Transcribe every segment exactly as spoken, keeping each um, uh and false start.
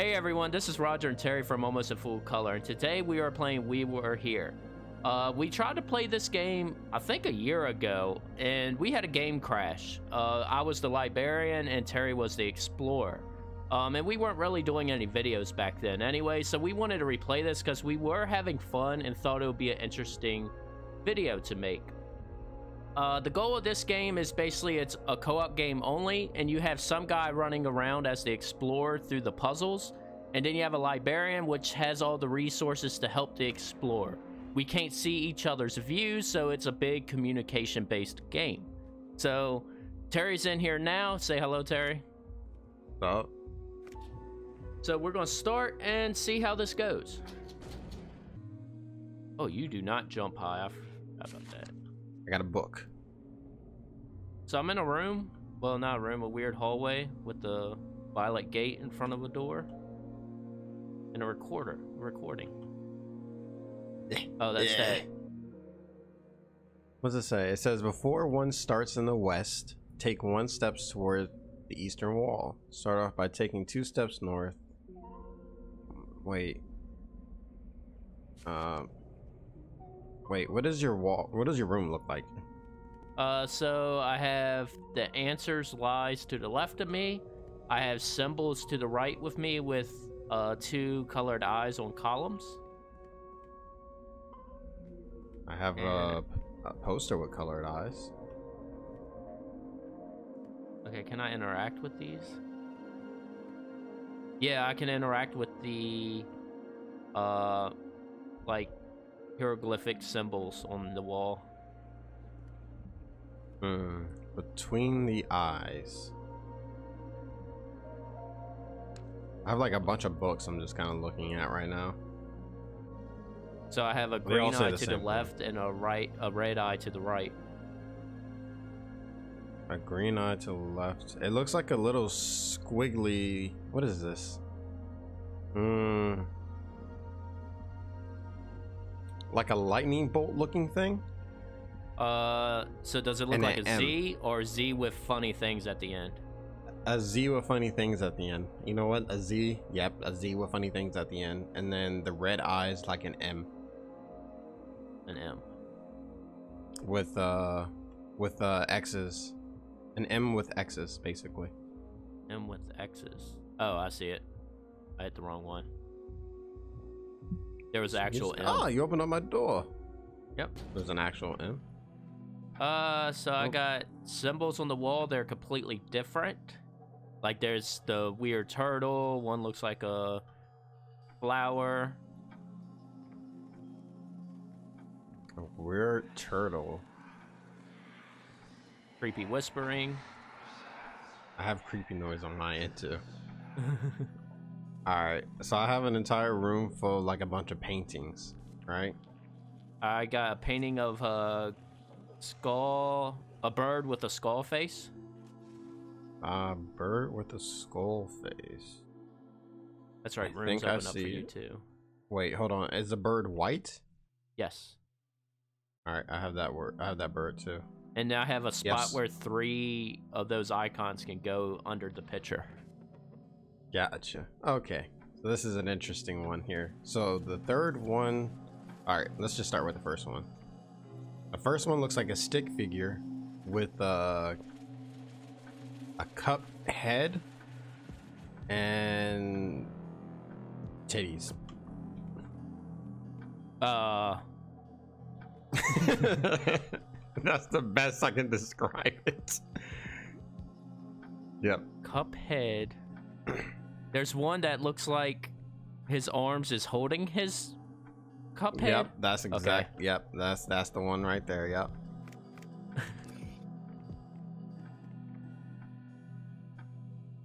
Hey everyone, this is Roger and Terry from Almost in Full Color, and today we are playing We Were Here. Uh, we tried to play this game, I think a year ago, and we had a game crash. Uh, I was the librarian and Terry was the explorer. Um, and we weren't really doing any videos back then anyway, so we wanted to replay this because we were having fun and thought it would be an interesting video to make. Uh, the goal of this game is basically it's a co-op game only, and you have some guy running around as the explorer through the puzzles, and then you have a librarian which has all the resources to help the explorer. We can't see each other's views, so it's a big communication-based game. So, Terry's in here now. Say hello, Terry. Hello. So we're going to start and see how this goes. Oh, you do not jump high. I forgot about that. I got a book. So I'm in a room. Well, not a room, a weird hallway with the violet gate in front of a door. And a recorder. Recording. Oh, that's yeah. that. What does it say? It says, before one starts in the west, take one step toward the eastern wall. Start off by taking two steps north. Wait. Um... Wait, what does your wall, what does your room look like? Uh, so I have the answers lies to the left of me. I have symbols to the right with me with uh, two colored eyes on columns. I have a, a poster with colored eyes. Okay, can I interact with these? Yeah, I can interact with the, uh, like, hieroglyphic symbols on the wall. Mm, between the eyes. I have like a bunch of books I'm just kind of looking at right now. So I have a green eye to the left and a right, a red eye to the right. A green eye to the left. It looks like a little squiggly. What is this? Hmm. Like a lightning bolt looking thing? Uh, so does it look like a Z or Z with funny things at the end? A Z with funny things at the end. You know what? A Z. Yep, a Z with funny things at the end. And then the red eyes like an M. An M. With, uh, with, uh, X's. An M with X's, basically. M with X's. Oh, I see it. I hit the wrong one. There was an actual M. Oh, you opened up my door. Yep. There's an actual M. Uh, so oh. I got symbols on the wall. They're completely different. Like there's the weird turtle. One looks like a flower. A weird turtle. Creepy whispering. I have creepy noise on my end too. Alright, so I have an entire room full of like a bunch of paintings, right? I got a painting of a skull, a bird with a skull face. A bird with a skull face. That's right, room's open up for you too. Wait, hold on. Is the bird white? Yes. Alright, I have that word. I have that bird too. And now I have a spot yes. where three of those icons can go under the picture. Gotcha. Okay, so this is an interesting one here. So the third one, all right, let's just start with the first one. The first one looks like a stick figure with a, a cup head and titties. Uh. That's the best I can describe it. Yep. Cup head. There's one that looks like his arms is holding his cup head. Yep, that's exact. Okay. Yep, that's that's the one right there. Yep.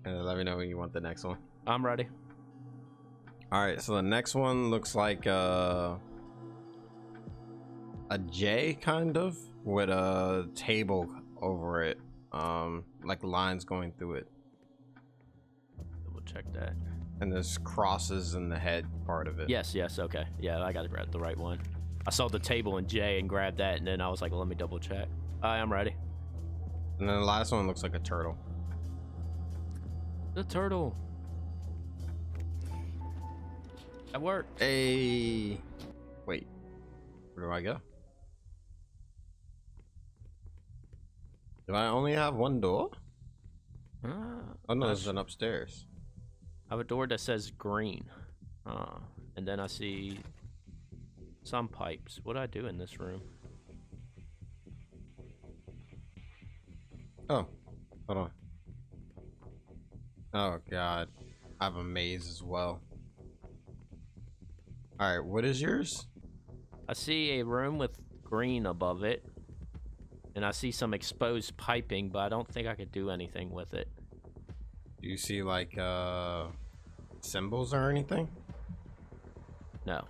And let me know when you want the next one. I'm ready. All right, so the next one looks like uh, a J kind of with a table over it, um, like lines going through it. Check that. And there's crosses in the head part of it. Yes, yes, okay. Yeah, I gotta grab the right one. I saw the table in J and grabbed that, and then I was like, well, let me double check. Alright, I'm ready. And then the last one looks like a turtle. The turtle. That worked. Hey. Wait. Where do I go? Do I only have one door? Uh, oh no, there's an upstairs. I have a door that says green. Uh, and then I see some pipes. What do I do in this room? Oh, hold on. Oh god, I have a maze as well. All right, what is yours? I see a room with green above it, and I see some exposed piping, but I don't think I could do anything with it. Do you see like uh, symbols or anything? No.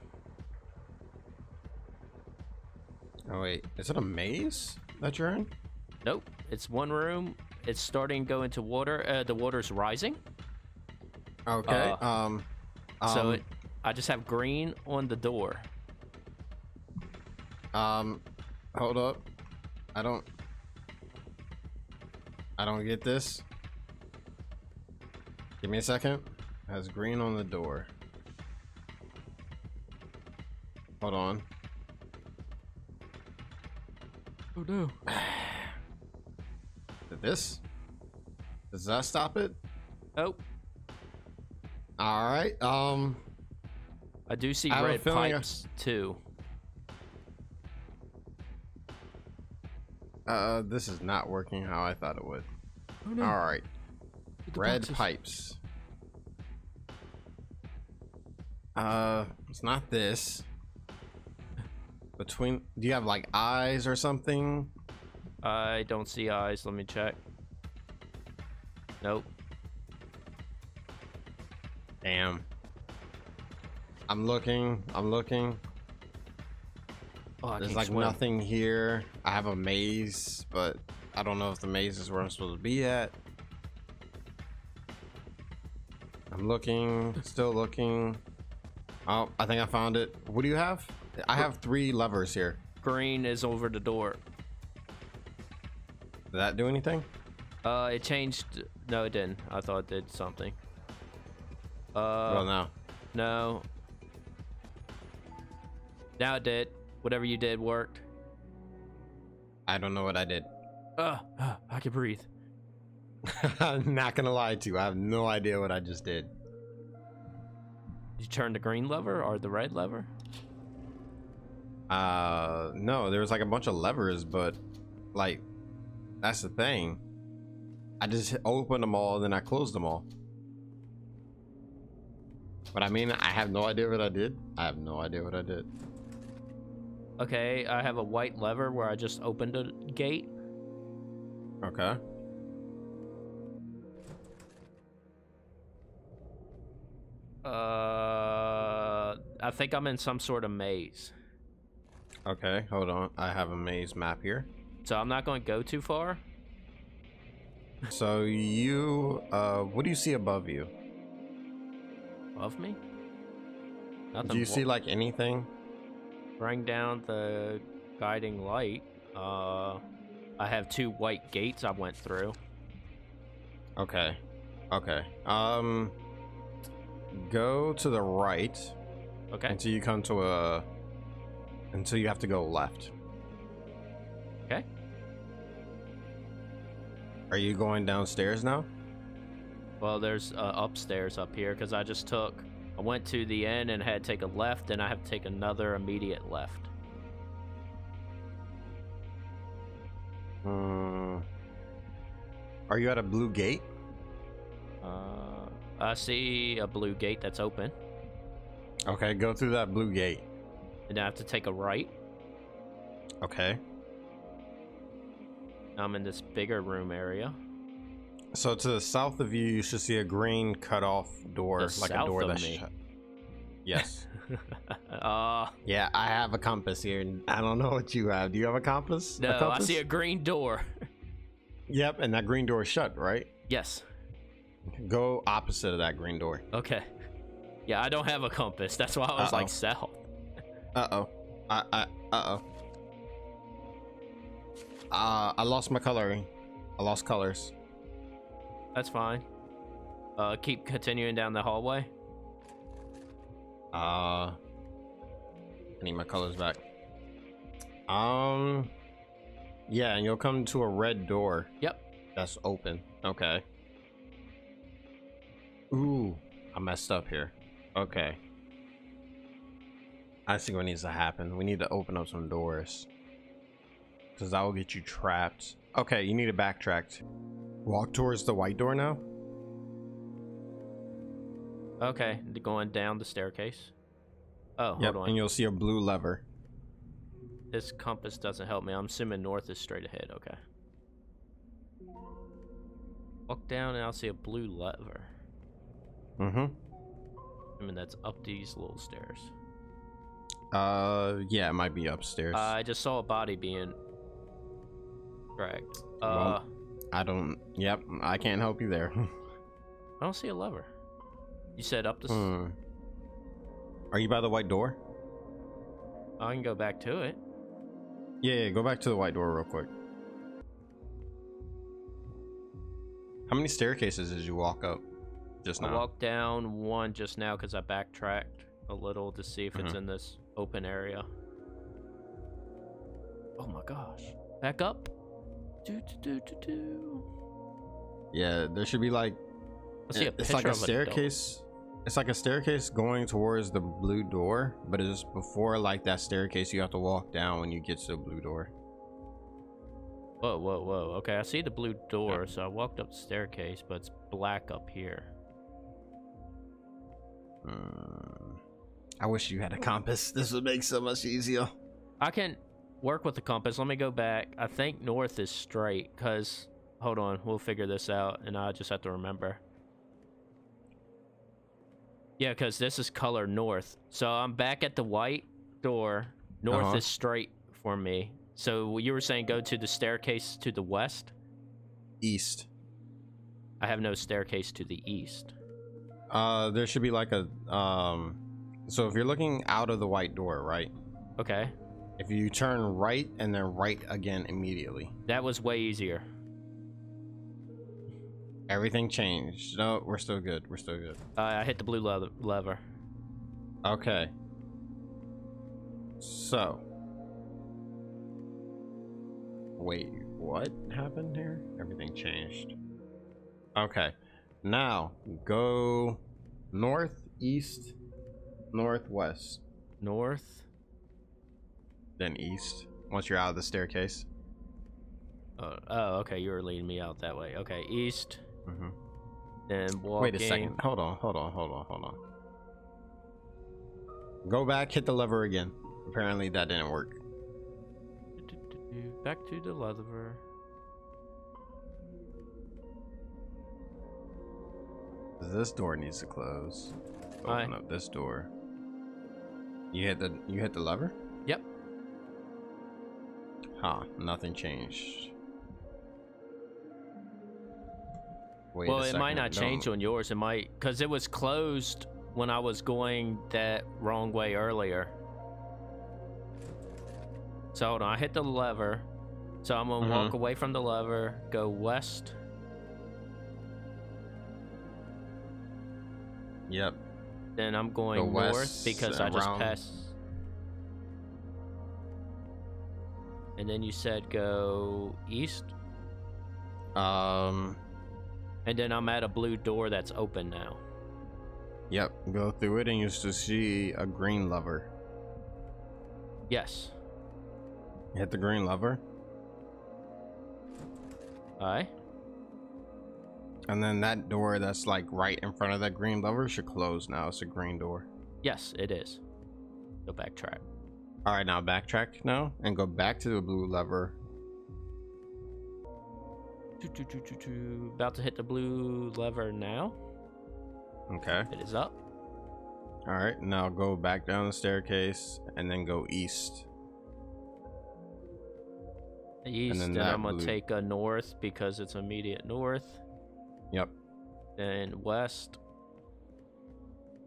Oh wait, is it a maze that you're in? Nope, it's one room. It's starting to go into water. Uh, the water's rising. Okay. Uh, um, um. So it, I just have green on the door. Um, hold up. I don't. I don't get this. Give me a second. It has green on the door. Hold on. Oh no. This? Does that stop it? Nope. All right. Um. I do see I red pipes I... too. Uh, this is not working how I thought it would. Oh, no. All right. Red boxes. Pipes. Uh, it's not this. Between, do you have like eyes or something? I don't see eyes. Let me check. Nope. Damn. I'm looking. I'm looking. Oh, there's like swim. Nothing here. I have a maze, but I don't know if the maze is where I'm supposed to be at. I'm looking. Still looking. Oh, I think I found it. What do you have? I have three levers here. Green is over the door. Did that do anything? Uh, it changed. No, it didn't. I thought it did something. Uh, well, no. No. Now it did. Whatever you did worked. I don't know what I did. Uh, uh I can breathe. I'm not gonna lie to you. I have no idea what I just did. Did you turn the green lever or the red lever? Uh, no. There was like a bunch of levers, but like. That's the thing. I just opened them all, then I closed them all. But I mean, I have no idea what I did. I have no idea what I did. Okay, I have a white lever where I just opened a gate. Okay. Uh, I think I'm in some sort of maze. Okay, hold on. I have a maze map here. So I'm not going to go too far. So you, uh, what do you see above you? Above me? Nothing. Do you see like anything? Bring down the guiding light. Uh, I have two white gates I went through. Okay. Okay. Um, go to the right. Okay. Until you come to a, until you have to go left. Okay. Are you going downstairs now? Well, there's uh, upstairs up here because I just took... I went to the end and had to take a left, and I have to take another immediate left. Um, are you at a blue gate? Uh, I see a blue gate that's open. Okay, go through that blue gate. And I have to take a right. Okay. I'm in this bigger room area. So to the south of you, you should see a green cut-off door, like a door that's shut. Yes. uh, yeah, I have a compass here, and I don't know what you have. Do you have a compass? No, a compass? I see a green door. Yep, and that green door is shut, right? Yes. Go opposite of that green door. Okay. Yeah, I don't have a compass. That's why I was uh-oh. Like south. Uh-oh. I, I, uh-oh. Uh, I lost my coloring. I lost colors. That's fine. Uh, keep continuing down the hallway. Uh, I need my colors back. Um, yeah, and you'll come to a red door. Yep. That's open. Okay. Ooh, I messed up here. Okay. I see what needs to happen. We need to open up some doors, because that will get you trapped. Okay, you need to backtrack. Walk towards the white door now. Okay, going down the staircase. Oh, yep, hold on. And you'll see a blue lever. This compass doesn't help me. I'm assuming north is straight ahead. Okay. Walk down and I'll see a blue lever. Mm-hmm. I mean, that's up these little stairs. Uh, yeah, it might be upstairs. Uh, I just saw a body being dragged. Uh, well, I don't. Yep, I can't help you there. I don't see a lever. You said up the. Hmm. Are you by the white door? I can go back to it. Yeah, yeah, go back to the white door real quick. How many staircases did you walk up just now? I walked down one just now because I backtracked a little to see if mm-hmm. it's in this open area. Oh my gosh. Back up. Do, do, do, do, do. Yeah, there should be like... Let's see a it's like a staircase. It's like a staircase going towards the blue door, but it's before like that staircase you have to walk down when you get to the blue door. Whoa, whoa, whoa. Okay, I see the blue door, yeah. So I walked up the staircase, but it's black up here. Um, I wish you had a compass. This would make so much easier. I can work with the compass. Let me go back. I think north is straight, because... Hold on, we'll figure this out, and I just have to remember. Yeah, because this is color north. So I'm back at the white door. North uh-huh. is straight for me. So you were saying go to the staircase to the west? East. I have no staircase to the east. Uh, there should be like a... um. So if you're looking out of the white door, right? Okay. If you turn right and then right again immediately. That was way easier. Everything changed. No, we're still good. We're still good. Uh, I hit the blue leather lever. Okay. So. Wait, what happened here? Everything changed. Okay. Now, go north, east, northwest. North. Then east, once you're out of the staircase. Uh, oh, okay. You were leading me out that way. Okay, east. Mm-hmm. Then walk. Wait a second. Hold on. Hold on. Hold on. Hold on. Go back. Hit the lever again. Apparently that didn't work. Back to the lever. This door needs to close. Open Hi. up this door. You hit the you hit the lever? Yep. Huh? Nothing changed. Wait well, it might not no. change on yours. It might, because it was closed when I was going that wrong way earlier. So hold on, I hit the lever. So I'm gonna mm-hmm. walk away from the lever, go west. Yep. Then I'm going north because I just passed. And then you said go east. Um. And then I'm at a blue door that's open now. Yep, go through it and you should see a green lever. Yes. Hit the green lever. Aye. And then that door that's like right in front of that green lever should close now. It's a green door. Yes, it is. Go backtrack. All right, now backtrack now and go back to the blue lever. About to hit the blue lever now. Okay. It is up. All right, now go back down the staircase and then go east. East, and, and I'm gonna blue. take a north because it's immediate north. Yep. Then west.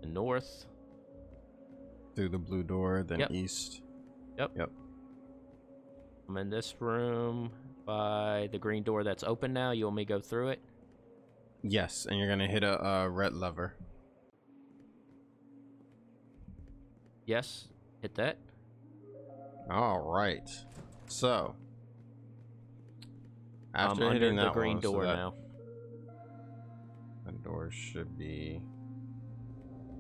And north. Through the blue door, then yep. east. Yep. Yep. I'm in this room by the green door that's open now. You want me to go through it? Yes, and you're gonna hit a, a red lever. Yes, hit that. All right. So after I'm hitting under that the green one, door so that, now. The door should be.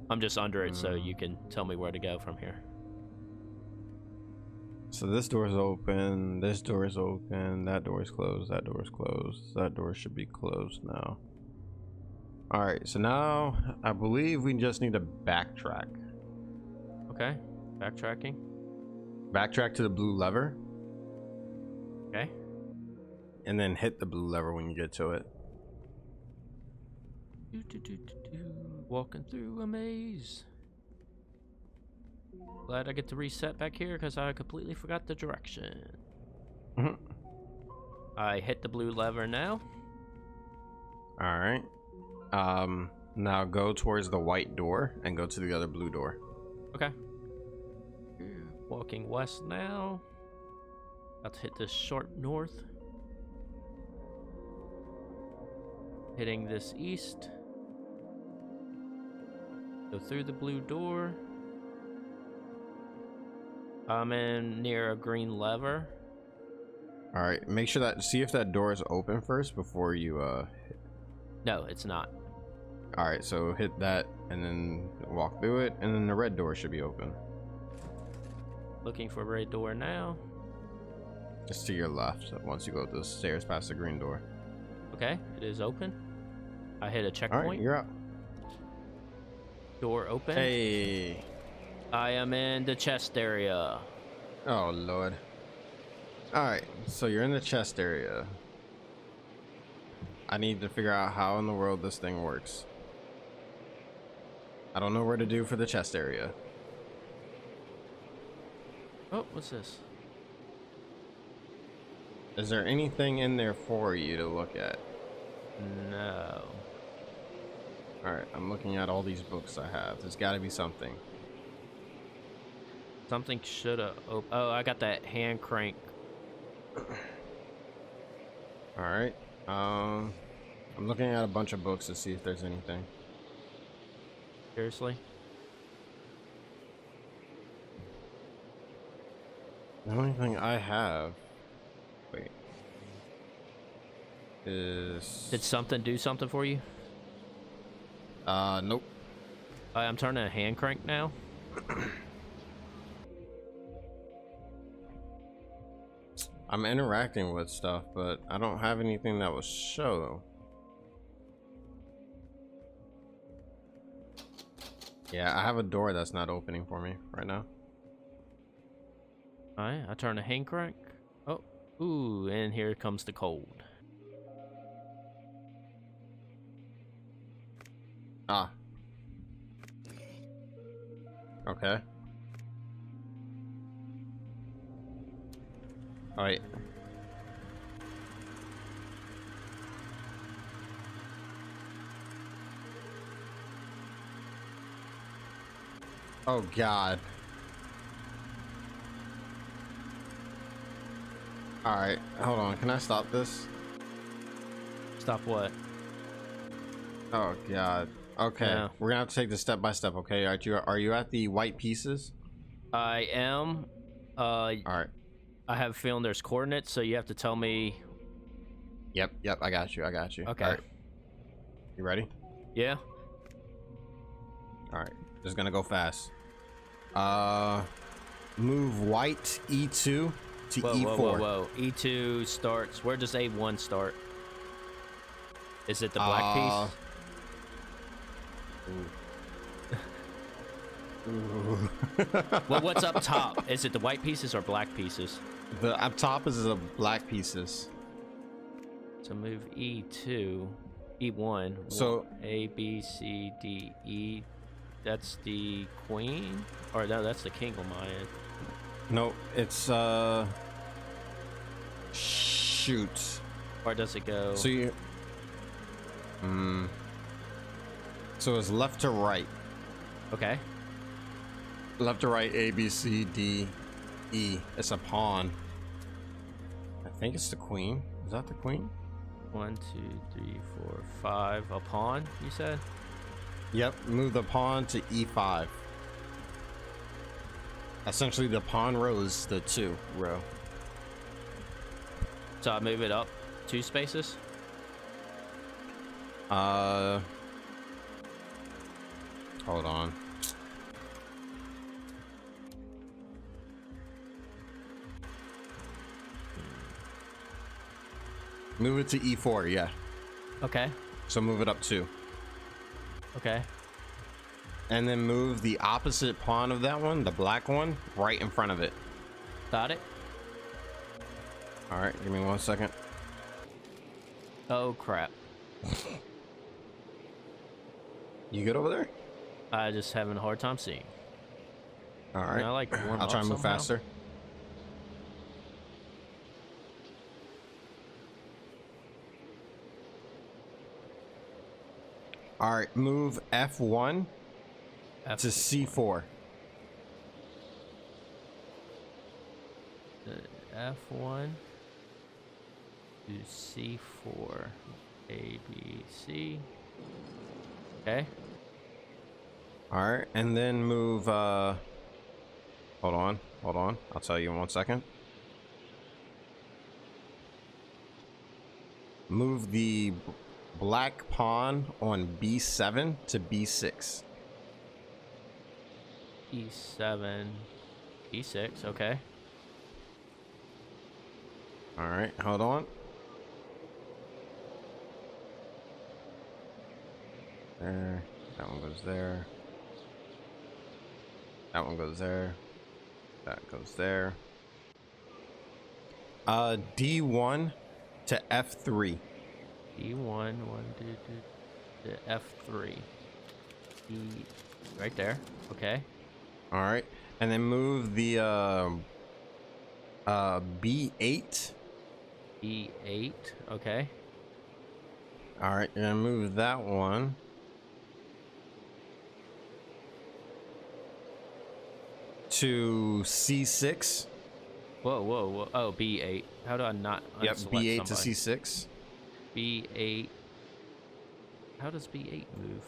I'm just under it, mm. so you can tell me where to go from here. So this door is open. This door is open. That door is closed. That door is closed. That door should be closed now. All right. So now I believe we just need to backtrack. Okay. Backtracking. Backtrack to the blue lever. Okay. And then hit the blue lever when you get to it. Do, do, do, do, do. Walking through a maze. Glad I get to reset back here because I completely forgot the direction. Mm-hmm. I hit the blue lever now. All right. Um, now go towards the white door and go to the other blue door. Okay. Walking west now. About to hit this short north. Hitting this east. Go through the blue door. I'm in near a green lever. All right, make sure that see if that door is open first before you uh hit. No, it's not. All right, so hit that and then walk through it, and then the red door should be open. Looking for a red door now. It's to your left once you go up the stairs past the green door. Okay, it is open. I hit a checkpoint. All right, you're up. Door open. Hey. I am in the chest area. Oh, Lord. All right, so you're in the chest area. I need to figure out how in the world this thing works. I don't know where to do for the chest area. Oh, what's this? Is there anything in there for you to look at? No. All right, I'm looking at all these books I have. There's got to be something. Something should have opened. Oh, I got that hand crank. All right. Um, I'm looking at a bunch of books to see if there's anything. Seriously? The only thing I have... Wait. Is... Did something do something for you? Uh, nope. Uh, I'm turning a hand crank now. I'm interacting with stuff, but I don't have anything that will show. Yeah, I have a door that's not opening for me right now. All right, I turn the hand crank. Oh, ooh, and here comes the cold. Ah. Okay. All right. Oh, God. All right. Hold on. Can I stop this? Stop what? Oh, God. Okay. Yeah. We're going to have to take this step by step. Okay. All right. You, are you at the white pieces? I am. Uh, All right. I have a feeling there's coordinates, so you have to tell me. Yep, yep, I got you, I got you. Okay. All right. You ready? Yeah. All right, just gonna go fast. Uh, move white E two to whoa, E four. Whoa, whoa, whoa, E two starts, where does A one start? Is it the black uh, piece? Ooh. Ooh. Well, what's up top? Is it the white pieces or black pieces? The up top is the black pieces. So move E two, E one. So A, B, C, D, E. That's the queen, or no, that's the king on my end. No, it's uh. Shoot. Or does it go? So you. Hmm. So it's left to right. Okay. Left to right, A, B, C, D, E. It's a pawn. I think it's the queen. Is that the queen? One, two, three, four, five. A pawn, you said? Yep. Move the pawn to E five. Essentially, the pawn row is the two row. So I move it up two spaces? Uh... Hold on. Move it to E four, yeah. Okay. So move it up two. Okay. And then move the opposite pawn of that one, the black one, right in front of it. Got it. All right, give me one second. Oh, crap. You good over there? I just having a hard time seeing. All right. I like warm I'll try and move somehow. faster. All right, move F one F to C four. F one to C four. A, B, C. Okay. All right, and then move, uh, hold on, hold on. I'll tell you in one second. Move the black pawn on B seven to B six. E seven, E six, okay. All right, hold on. There, that one goes there. That one goes there. That goes there. Uh, D one to F three. D one, one, two, two, to F three. E, right there, okay. All right, and then move the uh, uh, B eight. E eight, okay. All right, you're gonna move that one. To C six. Whoa, whoa, whoa. Oh, B eight. How do I not unselect Yep, B eight somebody? to C six. B eight. How does B eight move?